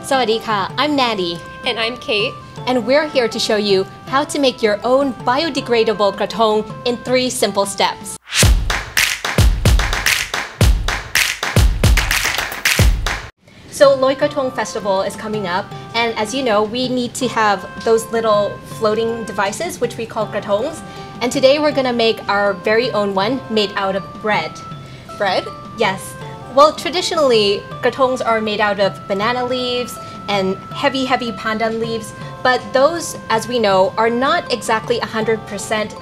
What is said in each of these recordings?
Sawadika, I'm Natty. And I'm Kate. And we're here to show you how to make your own biodegradable krathong in 3 simple steps. So Loy Krathong Festival is coming up, and as you know, we need to have those little floating devices which we call krathongs. And today we're gonna make our very own one made out of bread. Bread? Yes. Well, traditionally, krathongs are made out of banana leaves and heavy, heavy pandan leaves, but those, as we know, are not exactly 100%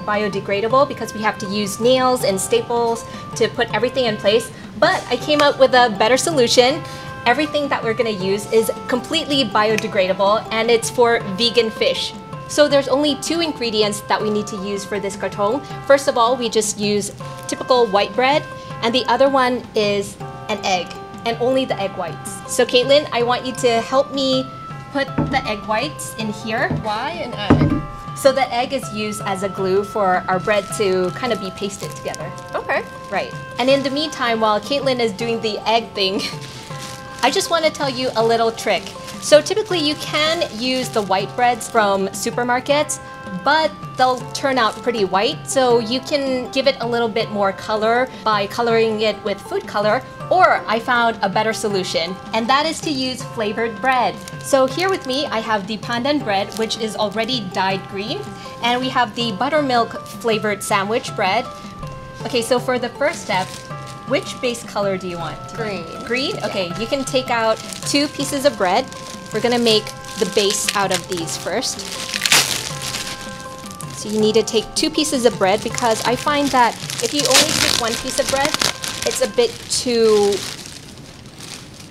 biodegradable because we have to use nails and staples to put everything in place. But I came up with a better solution. Everything that we're gonna use is completely biodegradable, and it's for vegan fish. So there's only 2 ingredients that we need to use for this krathong. First of all, we just use typical white bread, and the other one is an egg, and only the egg whites. So Caitlin, I want you to help me put the egg whites in here. Why an egg? So the egg is used as a glue for our bread to kind of be pasted together. Okay. Right. And in the meantime, while Caitlin is doing the egg thing, I just want to tell you a little trick. So typically you can use the white breads from supermarkets, but they'll turn out pretty white. So you can give it a little bit more color by coloring it with food color, or I found a better solution, and that is to use flavored bread. So here with me, I have the pandan bread, which is already dyed green, and we have the buttermilk flavored sandwich bread. Okay, so for the first step, which base color do you want? Green. Green? Okay, you can take out 2 pieces of bread. We're gonna make the base out of these first. So you need to take 2 pieces of bread, because I find that if you only take 1 piece of bread, it's a bit too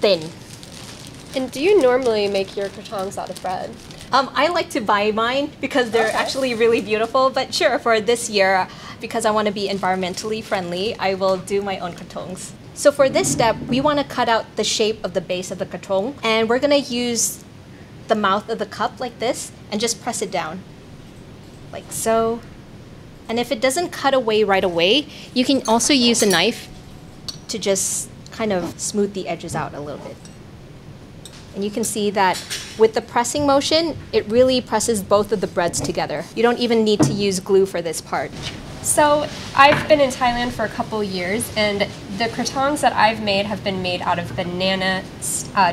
thin. And do you normally make your krathongs out of bread? I like to buy mine because they're actually really beautiful, but sure, for this year, because I want to be environmentally friendly, I will do my own krathongs. So for this step, we want to cut out the shape of the base of the krathong, and we're going to use the mouth of the cup like this and just press it down, like so. And if it doesn't cut away right away, you can also use a knife to just kind of smooth the edges out a little bit. And you can see that with the pressing motion, it really presses both of the breads together. You don't even need to use glue for this part. So I've been in Thailand for a couple years, and the krathongs that I've made have been made out of banana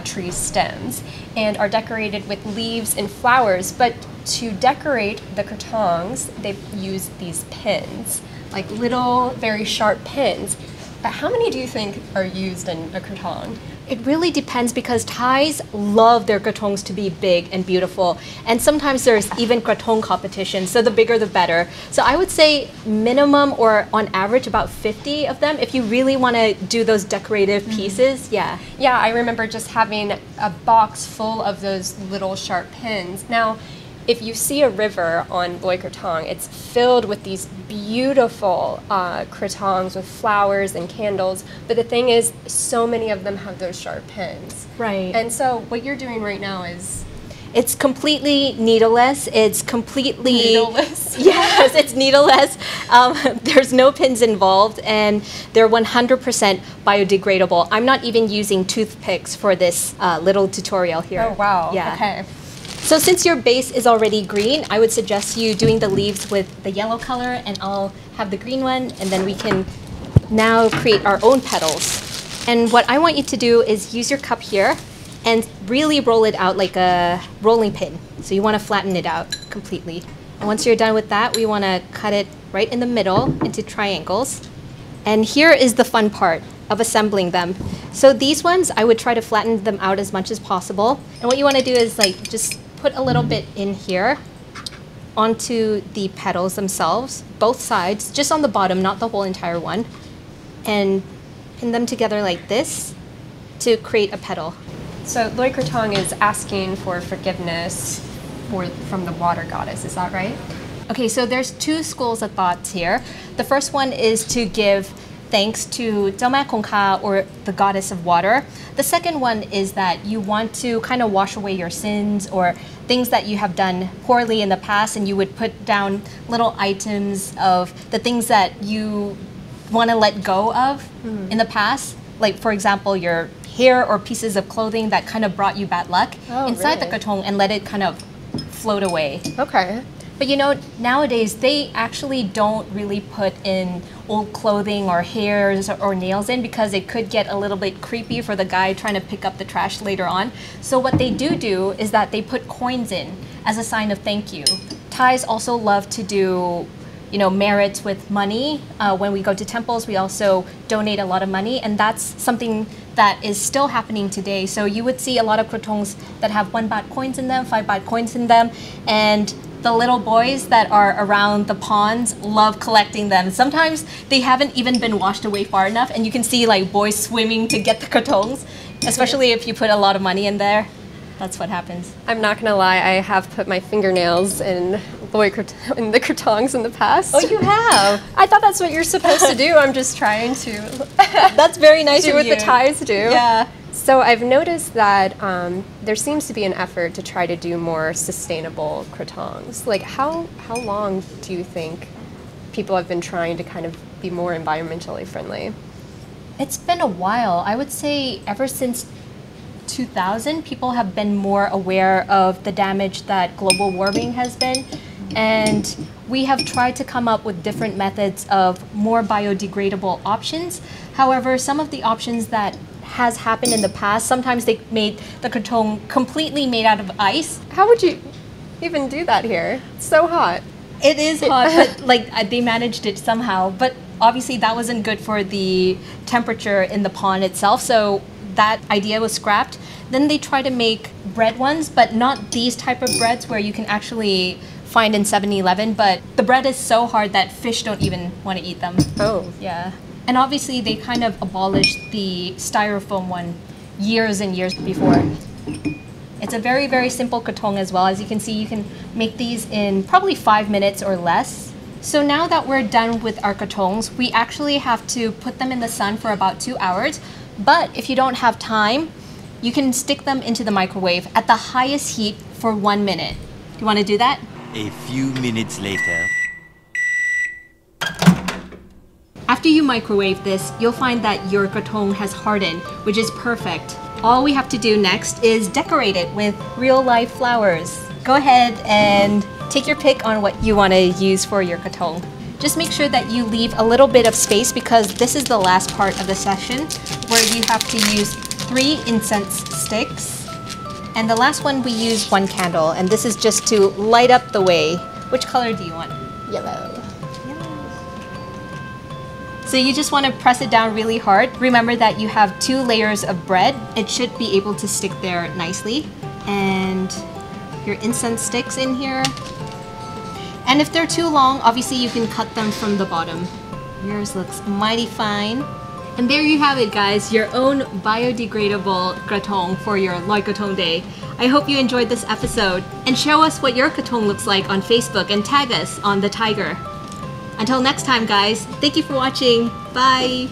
tree stems and are decorated with leaves and flowers. But to decorate the krathongs, they use these pins, like little, very sharp pins. But how many do you think are used in a krathong? It really depends, because Thais love their krathongs to be big and beautiful. And sometimes there's even krathong competition, so the bigger the better. So I would say minimum, or on average, about 50 of them if you really want to do those decorative pieces. Yeah. Yeah, I remember just having a box full of those little sharp pins. Now, if you see a river on Loy Krathong, it's filled with these beautiful krathongs with flowers and candles. But the thing is, so many of them have those sharp pins. Right. And so what you're doing right now is... It's completely needleless. It's completely... Needleless? Yes, it's needleless. There's no pins involved, and they're 100% biodegradable. I'm not even using toothpicks for this little tutorial here. Oh, wow. Yeah. Okay. So since your base is already green, I would suggest you doing the leaves with the yellow color, and I'll have the green one, and then we can now create our own petals. And what I want you to do is use your cup here and really roll it out like a rolling pin. So you want to flatten it out completely. And once you're done with that, we want to cut it right in the middle into triangles. And here is the fun part of assembling them. So these ones, I would try to flatten them out as much as possible. And what you want to do is like just put a little bit in here onto the petals themselves, both sides, just on the bottom, not the whole entire one, and pin them together like this to create a petal. So Loy Krathong is asking for forgiveness from the water goddess, is that right? Okay, so there's 2 schools of thoughts here. The first one is to give thanks to เจ้าแม่คงคา, or the goddess of water. The second one is that you want to kind of wash away your sins or things that you have done poorly in the past, and you would put down little items of the things that you want to let go of in the past. Like, for example, your hair or pieces of clothing that kind of brought you bad luck inside the krathong and let it kind of float away. Okay. But you know, nowadays they actually don't really put in old clothing or hairs or nails in because it could get a little bit creepy for the guy trying to pick up the trash later on. So what they do is that they put coins in as a sign of thank you. Thais also love to do, you know, merits with money. When we go to temples, we also donate a lot of money, and that's something that is still happening today. So you would see a lot of kratongs that have 1 baht coins in them, 5 baht coins in them, and the little boys that are around the ponds love collecting them. Sometimes they haven't even been washed away far enough, and you can see like boys swimming to get the krathongs, especially if you put a lot of money in there. That's what happens. I'm not gonna lie, I have put my fingernails in the krathongs in the past. Oh, you have? I thought that's what you're supposed to do. I'm just trying to. That's very nice of you. Do what the Thais do. Yeah. So I've noticed that there seems to be an effort to try to do more sustainable krathongs. Like, how long do you think people have been trying to kind of be more environmentally friendly? It's been a while. I would say ever since 2000, people have been more aware of the damage that global warming has been. And we have tried to come up with different methods of more biodegradable options. However, some of the options that has happened in the past, sometimes they made the krathong completely made out of ice. How would you even do that here? It's so hot. It is hot, but like they managed it somehow. But obviously that wasn't good for the temperature in the pond itself, so that idea was scrapped. Then they tried to make bread ones, but not these type of breads where you can actually find in 7-Eleven, but the bread is so hard that fish don't even want to eat them. Oh. Yeah. And obviously they kind of abolished the styrofoam one years and years before. It's a very, very simple krathong as well. As you can see, you can make these in probably 5 minutes or less. So now that we're done with our krathongs, we actually have to put them in the sun for about 2 hours. But if you don't have time, you can stick them into the microwave at the highest heat for 1 minute. Do you want to do that? A few minutes later. After you microwave this, you'll find that your krathong has hardened, which is perfect. All we have to do next is decorate it with real life flowers. Go ahead and take your pick on what you want to use for your krathong. Just make sure that you leave a little bit of space because this is the last part of the session where you have to use 3 incense sticks. And the last one, we use 1 candle, and this is just to light up the way. Which color do you want? Yellow. Yellow. So you just want to press it down really hard. Remember that you have 2 layers of bread. It should be able to stick there nicely. And your incense sticks in here. And if they're too long, obviously you can cut them from the bottom. Yours looks mighty fine. And there you have it, guys, your own biodegradable krathong for your Loy Krathong Day. I hope you enjoyed this episode, and show us what your krathong looks like on Facebook and tag us on The Thaiger. Until next time, guys, thank you for watching. Bye!